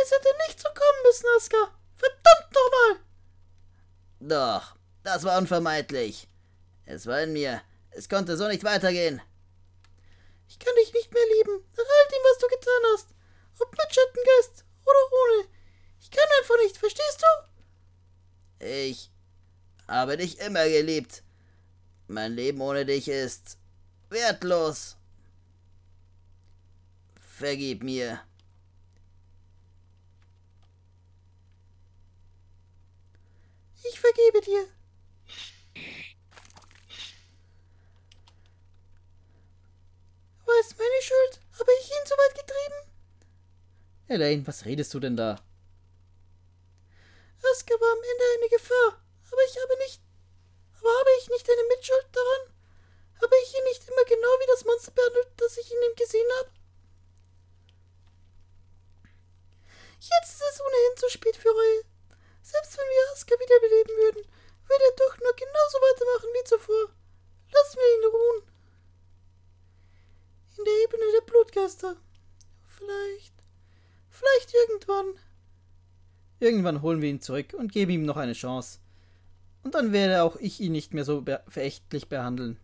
Es hätte nicht so kommen müssen, Asgar. Verdammt nochmal! Doch, das war unvermeidlich. Es war in mir. Es konnte so nicht weitergehen. Ich kann dich nicht mehr lieben, nach all dem, was du getan hast. Ob mit Schattengeist oder ohne. Ich kann einfach nicht, verstehst du? Ich habe dich immer geliebt. Mein Leben ohne dich ist wertlos. Vergib mir. Ich vergebe dir. War es meine Schuld? Habe ich ihn so weit getrieben? Elaine, was redest du denn da? Asgar war am Ende eine Gefahr, aber habe ich nicht eine Mitschuld daran? Habe ich ihn nicht immer genau wie das Monster behandelt, das ich in ihm gesehen habe? Jetzt ist es ohnehin zu spät für Reue. Selbst wenn wir Asgar wiederbeleben würden, würde er doch nur genauso weitermachen wie zuvor. Lassen wir ihn ruhen. In der Ebene der Blutgeister. Vielleicht irgendwann. Irgendwann holen wir ihn zurück und geben ihm noch eine Chance. Und dann werde auch ich ihn nicht mehr so verächtlich behandeln.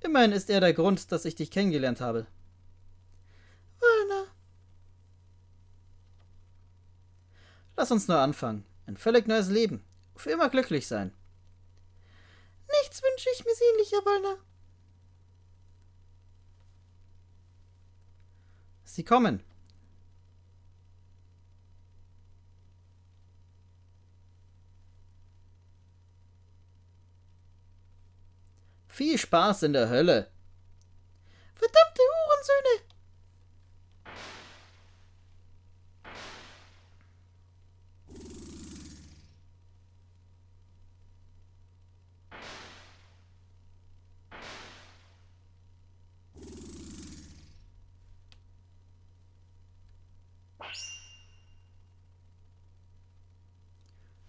Immerhin ist er der Grund, dass ich dich kennengelernt habe. Valnar. Lass uns neu anfangen. Ein völlig neues Leben. Für immer glücklich sein. Nichts wünsche ich mir sehnlicher, Valnar. Sie kommen. Viel Spaß in der Hölle. Verdammte Hurensöhne!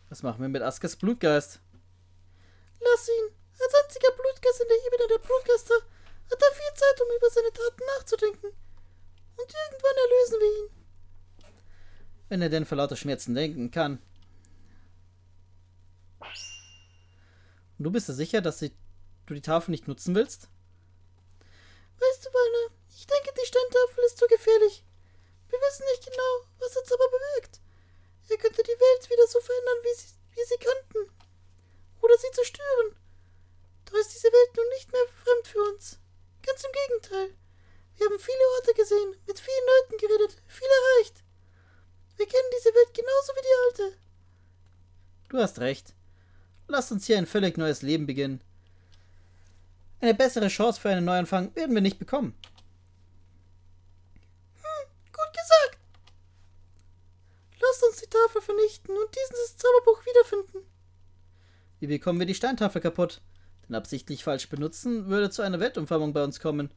Was machen wir mit Asgars Blutgeist? Lass ihn! Als einziger Blutgeist in der Ebene der Blutgeister hat er viel Zeit, um über seine Taten nachzudenken. Und irgendwann erlösen wir ihn. Wenn er denn vor lauter Schmerzen denken kann. Und du bist dir sicher, dass du die Tafel nicht nutzen willst? Weißt du, Valnar, ich denke, die Steintafel ist zu gefährlich. Wir wissen nicht genau, was jetzt aber bewirkt. Er könnte die Welt wieder so verändern, wie sie kannten. Oder sie zerstören. Doch ist diese Welt nun nicht mehr fremd für uns. Ganz im Gegenteil. Wir haben viele Orte gesehen, mit vielen Leuten geredet, viel erreicht. Wir kennen diese Welt genauso wie die alte. Du hast recht. Lasst uns hier ein völlig neues Leben beginnen. Eine bessere Chance für einen Neuanfang werden wir nicht bekommen. Gut gesagt. Lasst uns die Tafel vernichten und dieses Zauberbuch wiederfinden. Wie bekommen wir die Steintafel kaputt? Denn absichtlich falsch benutzen würde zu einer Weltumformung bei uns kommen.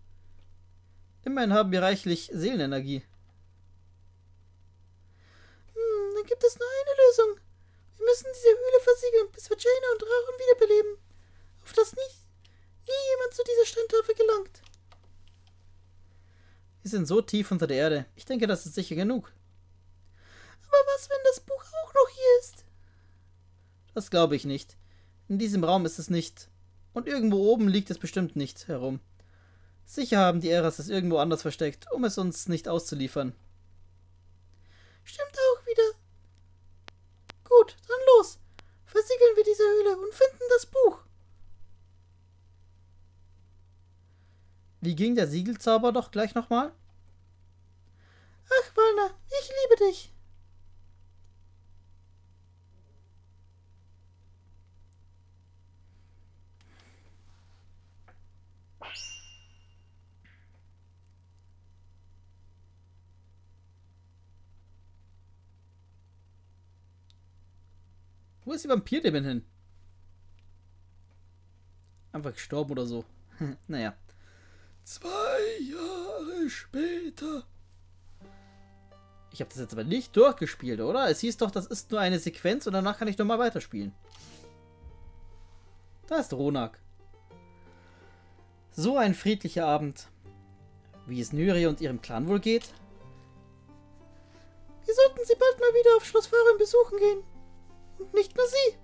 Immerhin haben wir reichlich Seelenenergie. Dann gibt es nur eine Lösung. Wir müssen diese Höhle versiegeln, bis wir Jaina und Raron wiederbeleben. Auf das nie jemand zu dieser Steintafel gelangt. Wir sind so tief unter der Erde. Ich denke, das ist sicher genug. Aber was, wenn das Buch auch noch hier ist? Das glaube ich nicht. In diesem Raum ist es nicht. Und irgendwo oben liegt es bestimmt nicht herum. Sicher haben die Eras es irgendwo anders versteckt, um es uns nicht auszuliefern. Stimmt auch wieder. Gut, dann los. Versiegeln wir diese Höhle und finden das Buch. Wie ging der Siegelzauber doch gleich nochmal? Ach, Valnar, ich liebe dich. Wo ist die Vampir-Dämon hin? Einfach gestorben oder so. Naja. 2 Jahre später. Ich habe das jetzt aber nicht durchgespielt, oder? Es hieß doch, das ist nur eine Sequenz und danach kann ich nochmal weiterspielen. Da ist Ronak. So ein friedlicher Abend. Wie es Nyria und ihrem Clan wohl geht? Wir sollten sie bald mal wieder auf Schloss Faryn besuchen gehen. Und nicht nur sie.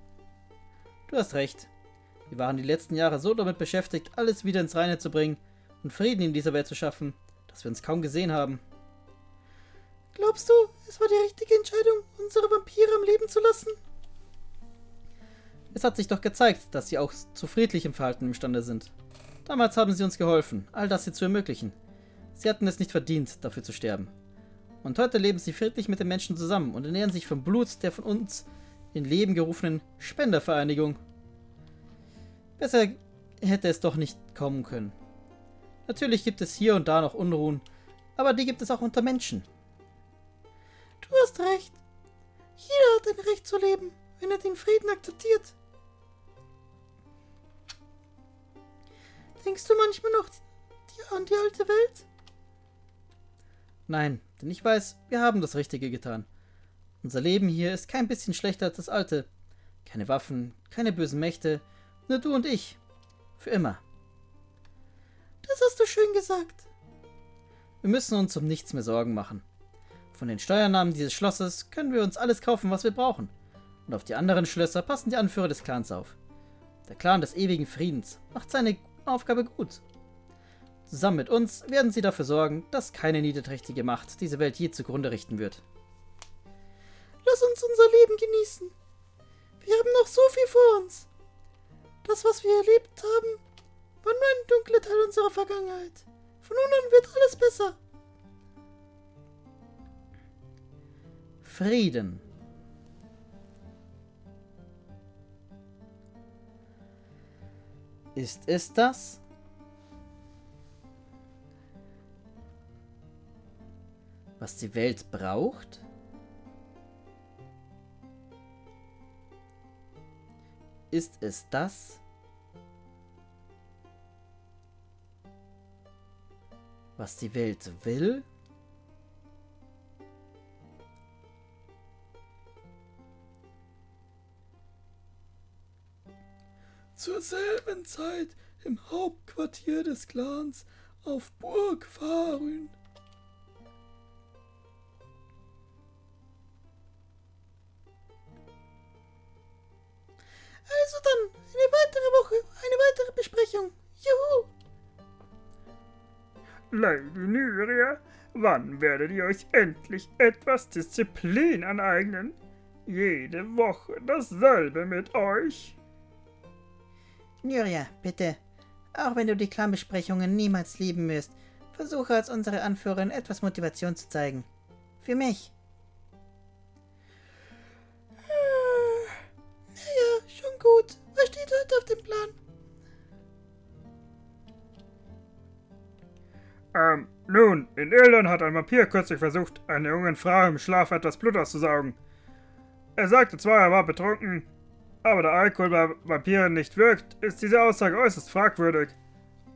Du hast recht. Wir waren die letzten Jahre so damit beschäftigt, alles wieder ins Reine zu bringen und Frieden in dieser Welt zu schaffen, dass wir uns kaum gesehen haben. Glaubst du, es war die richtige Entscheidung, unsere Vampire am Leben zu lassen? Es hat sich doch gezeigt, dass sie auch zu friedlichem Verhalten imstande sind. Damals haben sie uns geholfen, all das hier zu ermöglichen. Sie hatten es nicht verdient, dafür zu sterben. Und heute leben sie friedlich mit den Menschen zusammen und ernähren sich vom Blut der von uns in Leben gerufenen Spendervereinigung. Besser hätte es doch nicht kommen können. Natürlich gibt es hier und da noch Unruhen, aber die gibt es auch unter Menschen. Du hast recht. Jeder hat ein Recht zu leben, wenn er den Frieden akzeptiert. Denkst du manchmal noch an die alte Welt? Nein, denn ich weiß, wir haben das Richtige getan. Unser Leben hier ist kein bisschen schlechter als das alte. Keine Waffen, keine bösen Mächte, nur du und ich. Für immer. Das hast du schön gesagt. Wir müssen uns um nichts mehr Sorgen machen. Von den Steuernamen dieses Schlosses können wir uns alles kaufen, was wir brauchen. Und auf die anderen Schlösser passen die Anführer des Clans auf. Der Clan des ewigen Friedens macht seine Aufgabe gut. Zusammen mit uns werden sie dafür sorgen, dass keine niederträchtige Macht diese Welt je zugrunde richten wird. Lass uns unser Leben genießen. Wir haben noch so viel vor uns. Das, was wir erlebt haben, war nur ein dunkler Teil unserer Vergangenheit. Von nun an wird alles besser. Frieden. Ist es das? Was die Welt braucht? Ist es das? Was die Welt will? Zur selben Zeit im Hauptquartier des Clans auf Burg Faryn. Also dann, eine weitere Besprechung. Juhu! Lady Nyria, wann werdet ihr euch endlich etwas Disziplin aneignen? Jede Woche dasselbe mit euch. Nyria, bitte. Auch wenn du die Clan-Besprechungen niemals lieben wirst, versuche als unsere Anführerin etwas Motivation zu zeigen. Für mich. Naja, schon gut. Was steht heute auf dem Plan? Nun, in Elden hat ein Vampir kürzlich versucht, einer jungen Frau im Schlaf etwas Blut auszusaugen. Er sagte zwar, er war betrunken, aber da Alkohol bei Vampiren nicht wirkt, ist diese Aussage äußerst fragwürdig.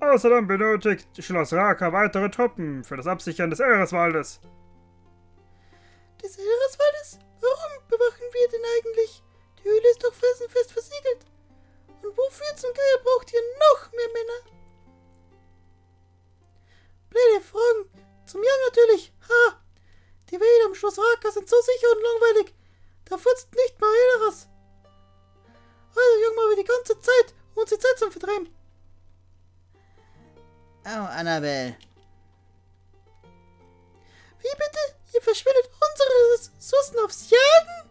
Außerdem benötigt Schloss Raka weitere Truppen für das Absichern des Ehreswaldes. Des Ehreswaldes? Warum bewachen wir den eigentlich? Die Höhle ist doch felsenfest versiegelt. Und wofür zum Geier braucht ihr noch mehr Männer? Blöde Fragen. Zum Jahr natürlich. Ha! Die Wege am Schloss Raka sind so sicher und langweilig. Da furzt nicht mal Eras. Also jung mal wir die ganze Zeit uns die Zeit zum Vertreiben. Oh, Annabelle. Wie bitte? Ihr verschwendet unsere Ressourcen aufs Jagen?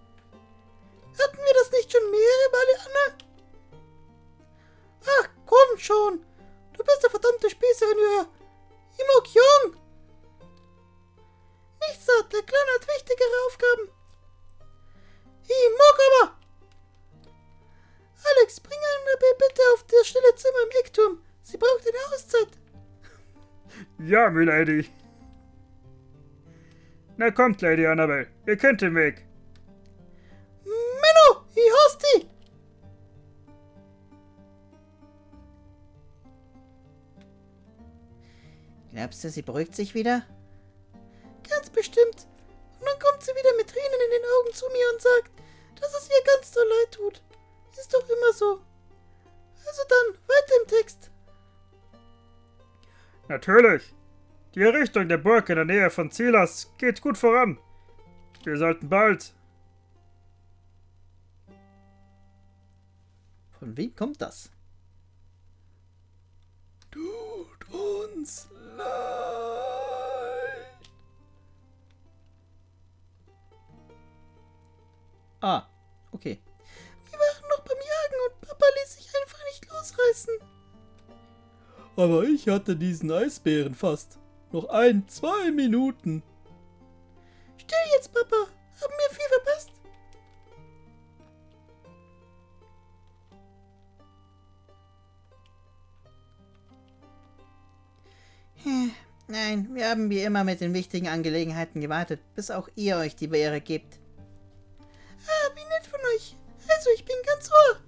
Hatten wir das nicht schon mehrere Male, Anna? Ach, komm schon. Du bist der verdammte Spießerin, Jürgen. Ich mag jung. Nichts hat, der Kleine hat wichtigere Aufgaben. Ich mag aber... Alex, bring Annabelle bitte auf das stille Zimmer im Eckturm. Sie braucht eine Auszeit. Ja, Milady. Na kommt, Lady Annabelle. Ihr kennt den Weg. Menno, ich hasse dich. Glaubst du, sie beruhigt sich wieder? Ganz bestimmt. Und dann kommt sie wieder mit Tränen in den Augen zu mir und sagt, dass es ihr ganz so leid tut. Ist doch immer so. Also dann, weiter im Text. Natürlich. Die Errichtung der Burg in der Nähe von Zilas geht gut voran. Wir sollten bald. Von wem kommt das? Tut uns leid. Ah, okay. Wir waren noch beim Jagen und Papa ließ sich einfach nicht losreißen. Aber ich hatte diesen Eisbären fast. Noch 1, 2 Minuten. Still jetzt, Papa. Haben wir viel verpasst? Nein, wir haben wie immer mit den wichtigen Angelegenheiten gewartet, bis auch ihr euch die Ehre gebt. Ah, wie nett von euch. Also, ich bin ganz ohr.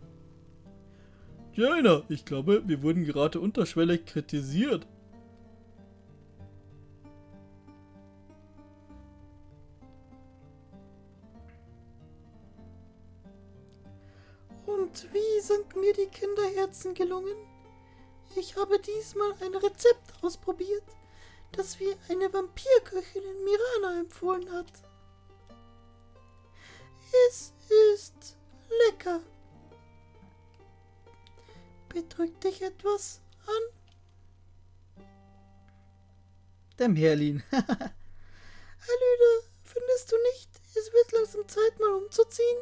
Jaina, ich glaube, wir wurden gerade unterschwellig kritisiert. Und wie sind mir die Kinderherzen gelungen? Ich habe diesmal ein Rezept ausprobiert, das mir eine Vampirköchin in Mirana empfohlen hat. Es ist lecker. Bedrückt dich etwas an? Der Merlin. Hallöde, findest du nicht, es wird langsam Zeit, mal umzuziehen?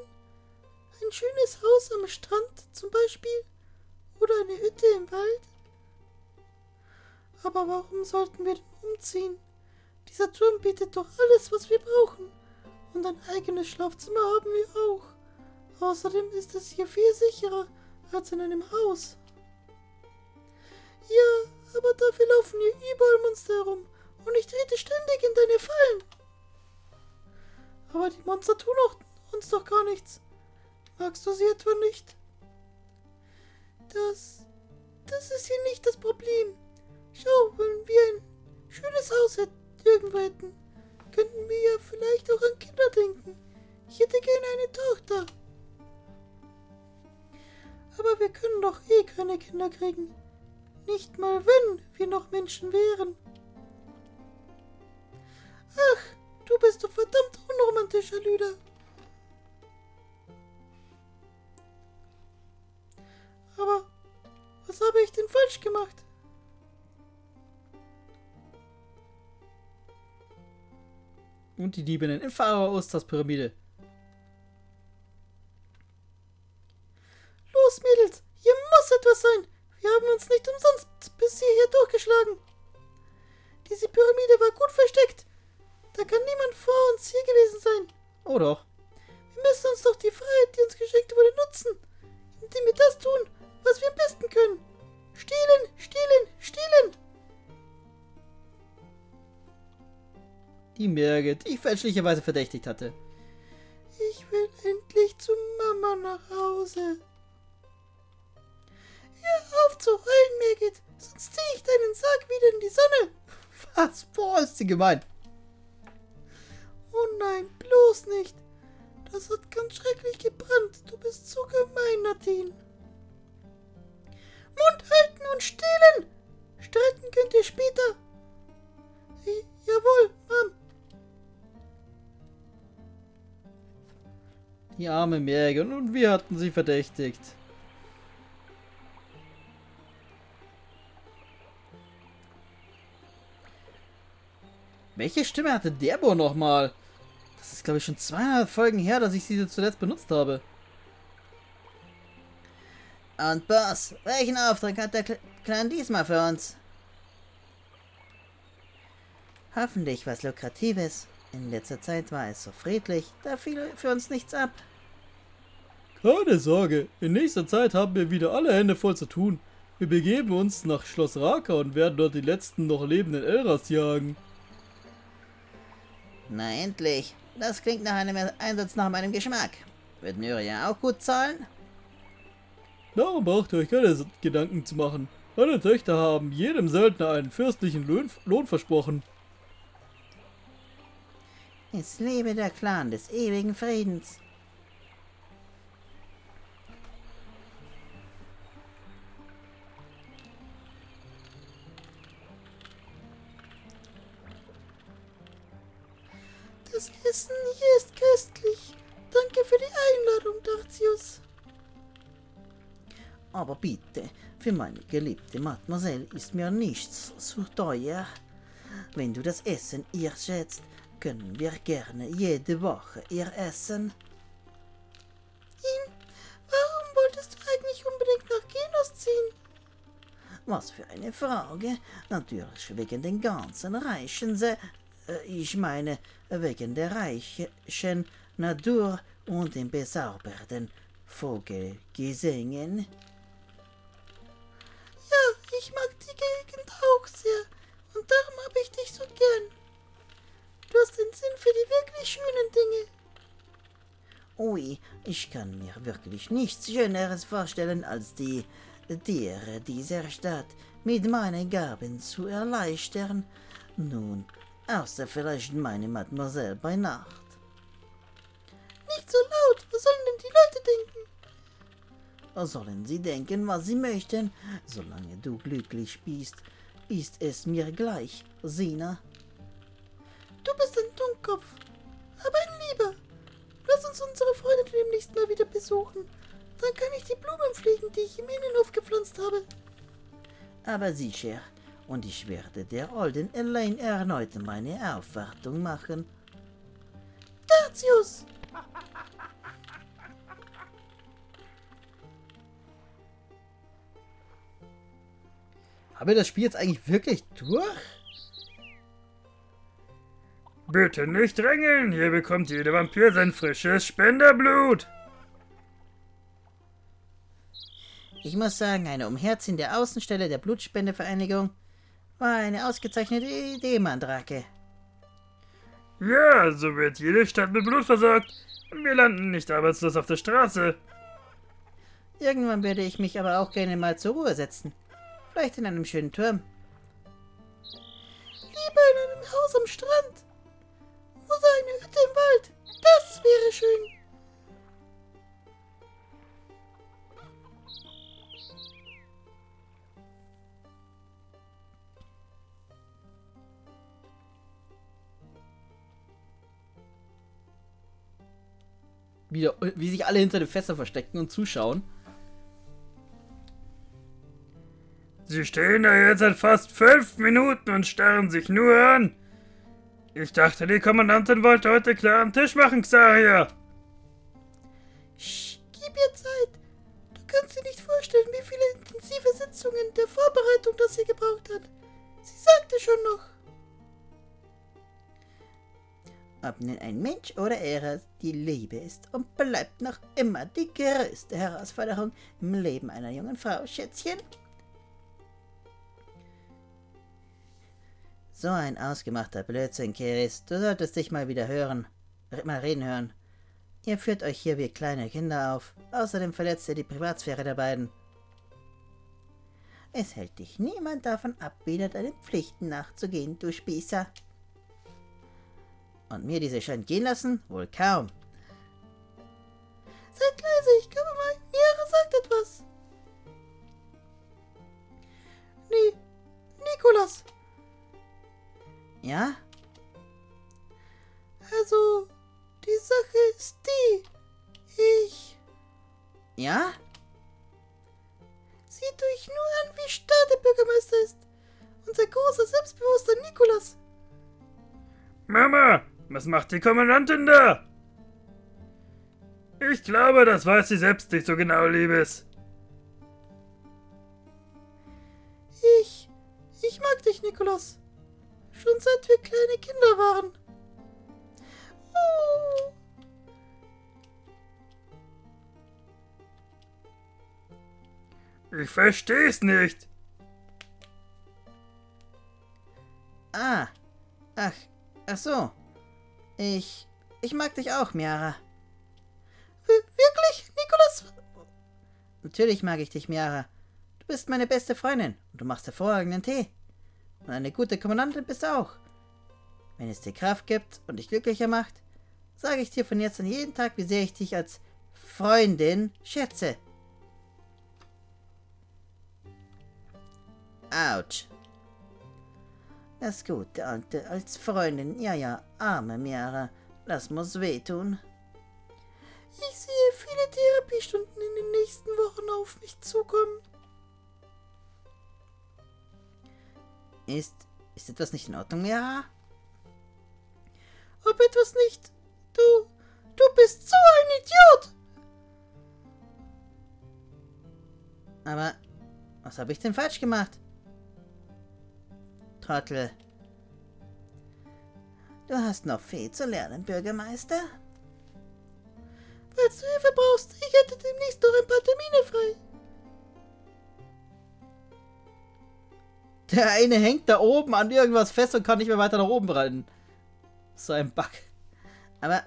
Ein schönes Haus am Strand zum Beispiel oder eine Hütte im Wald? Aber warum sollten wir denn umziehen? Dieser Turm bietet doch alles, was wir brauchen. Und ein eigenes Schlafzimmer haben wir auch. Außerdem ist es hier viel sicherer als in einem Haus. Ja, aber dafür laufen hier überall Monster herum und ich trete ständig in deine Fallen. Aber die Monster tun uns doch gar nichts. Magst du sie etwa nicht? Das ist hier nicht das Problem. Schau, wenn wir ein schönes Haus irgendwo hätten, könnten wir ja vielleicht auch an Kinder denken. Ich hätte gerne eine Tochter. Aber wir können doch eh keine Kinder kriegen. Nicht mal wenn wir noch Menschen wären. Ach, du bist doch verdammt unromantisch, Lüder. Aber was habe ich denn falsch gemacht? Und die Diebinnen im Pharaos das Pyramide. Los, Mädels, hier muss etwas sein. Wir haben uns nicht umsonst bis hierher durchgeschlagen. Diese Pyramide war gut versteckt. Da kann niemand vor uns hier gewesen sein. Oh doch. Wir müssen uns doch die Freiheit, die uns geschenkt wurde, nutzen, indem wir das tun, was wir am besten können. Stehlen, stehlen, stehlen. Die Mergit, die ich fälschlicherweise verdächtigt hatte. Ich will endlich zu Mama nach Hause. Hör auf zu heulen, Mergit, sonst ziehe ich deinen Sarg wieder in die Sonne. Was? Boah, ist sie gemein. Oh nein, bloß nicht. Das hat ganz schrecklich gebrannt. Du bist so gemein, Nadine. Mund halten und stehlen. Streiten könnt ihr später. Jawohl, Mom. Die arme Mergit, und wir hatten sie verdächtigt. Welche Stimme hatte Derbo nochmal? Das ist, glaube ich, schon 200 Folgen her, dass ich sie zuletzt benutzt habe. Und Boss, welchen Auftrag hat der Clan diesmal für uns? Hoffentlich was Lukratives. In letzter Zeit war es so friedlich, da fiel für uns nichts ab. Keine Sorge, in nächster Zeit haben wir wieder alle Hände voll zu tun. Wir begeben uns nach Schloss Raka und werden dort die letzten noch lebenden Eras jagen. Na endlich, das klingt nach einem Einsatz nach meinem Geschmack. Wird Nyria auch gut zahlen? Darum braucht ihr euch keine Gedanken zu machen. Meine Töchter haben jedem Söldner einen fürstlichen Lohn versprochen. Es lebe der Clan des ewigen Friedens. Das Essen hier ist köstlich. Danke für die Einladung, Darzius. Aber bitte, für meine geliebte Mademoiselle ist mir nichts zu teuer. Wenn du das Essen ihr schätzt, können wir gerne jede Woche ihr essen. Warum wolltest du eigentlich unbedingt nach Genos ziehen? Was für eine Frage. Natürlich wegen den ganzen Reichen, ich meine, wegen der reichen Natur und den bezaubernden Vogelgesängen. Ja, ich mag die Gegend auch sehr und darum habe ich dich so gern. Du hast den Sinn für die wirklich schönen Dinge. Ui, ich kann mir wirklich nichts Schöneres vorstellen, als die Tiere dieser Stadt mit meinen Gaben zu erleichtern. Nun, außer vielleicht meine Mademoiselle bei Nacht. Nicht so laut, was sollen denn die Leute denken? Sollen sie denken, was sie möchten? Solange du glücklich bist, ist es mir gleich, Sina. Du bist ein Dummkopf, aber ein Lieber. Lass uns unsere Freunde demnächst mal wieder besuchen. Dann kann ich die Blumen pflegen, die ich im Innenhof gepflanzt habe. Aber sicher. Und ich werde der olden Elaine erneut meine Aufwartung machen. Tertius! Haben wir das Spiel jetzt eigentlich wirklich durch? Bitte nicht drängeln, hier bekommt jeder Vampir sein frisches Spenderblut. Ich muss sagen, eine Umherzin der Außenstelle der Blutspendevereinigung war eine ausgezeichnete Idee, Mandrake. Ja, so wird jede Stadt mit Blut versorgt und wir landen nicht arbeitslos auf der Straße. Irgendwann würde ich mich aber auch gerne mal zur Ruhe setzen. Vielleicht in einem schönen Turm. Lieber in einem Haus am Strand. Oder eine Hütte im Wald. Das wäre schön. Wieder, wie sich alle hinter den Fässern verstecken und zuschauen. Sie stehen da jetzt seit fast 5 Minuten und starren sich nur an. Ich dachte, die Kommandantin wollte heute klar am Tisch machen, Xaria. Sch, gib ihr Zeit. Du kannst dir nicht vorstellen, wie viele intensive Sitzungen der Vorbereitung das sie gebraucht hat. Sie sagte schon noch. Ob nun ein Mensch oder Eras, die Liebe ist und bleibt noch immer die größte Herausforderung im Leben einer jungen Frau, Schätzchen. So ein ausgemachter Blödsinn, Keris. Du solltest dich mal wieder reden hören. Ihr führt euch hier wie kleine Kinder auf. Außerdem verletzt ihr die Privatsphäre der beiden. Es hält dich niemand davon ab, wieder deinen Pflichten nachzugehen, du Spießer. Und mir diese Schein gehen lassen? Wohl kaum. Seid leise, ich komme mal. Meara sagt etwas. Nee, Nikolas. Ja? Also, die Sache ist die. Ich... Ja? Sieht euch nur an, wie starr der Bürgermeister ist. Unser großer, selbstbewusster Nikolas. Mama! Was macht die Kommandantin da? Ich glaube, das weiß sie selbst nicht so genau, Liebes. Ich mag dich, Nikolas. Schon seit wir kleine Kinder waren. Oh. Ich versteh's nicht. Ah. Ach so. Ich mag dich auch, Meara. Wirklich, Nikolas? Natürlich mag ich dich, Meara. Du bist meine beste Freundin und du machst hervorragenden Tee. Und eine gute Kommandantin bist du auch. Wenn es dir Kraft gibt und dich glücklicher macht, sage ich dir von jetzt an jeden Tag, wie sehr ich dich als Freundin schätze. Autsch. Das Gute, Alte, als Freundin, ja, arme Meara, Das muss wehtun. Ich sehe viele Therapiestunden in den nächsten Wochen auf mich zukommen. Ist etwas nicht in Ordnung, ja? Ob etwas nicht... Du bist so ein Idiot! Aber was habe ich denn falsch gemacht? Trottel. Du hast noch viel zu lernen, Bürgermeister. Falls du Hilfe brauchst, ich hätte demnächst noch ein paar Termine frei. Der eine hängt da oben an irgendwas fest und kann nicht mehr weiter nach oben rennen. So ein Bug. Aber...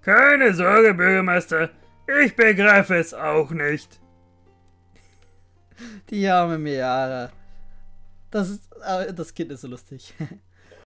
Keine Sorge, Bürgermeister. Ich begreife es auch nicht. Die arme Meara. Das Kind ist so lustig.